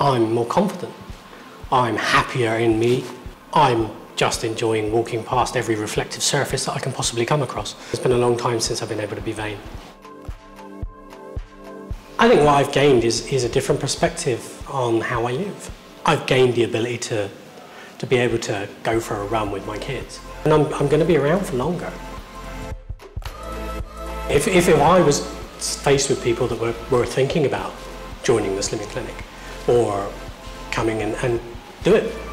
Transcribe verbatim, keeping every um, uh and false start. I'm more confident. I'm happier in me. I'm just enjoying walking past every reflective surface that I can possibly come across. It's been a long time since I've been able to be vain. I think what I've gained is, is a different perspective on how I live. I've gained the ability to, to be able to go for a run with my kids. And I'm, I'm going to be around for longer. If, if I was faced with people that were, were thinking about joining the Slimming Clinic or coming in and do it,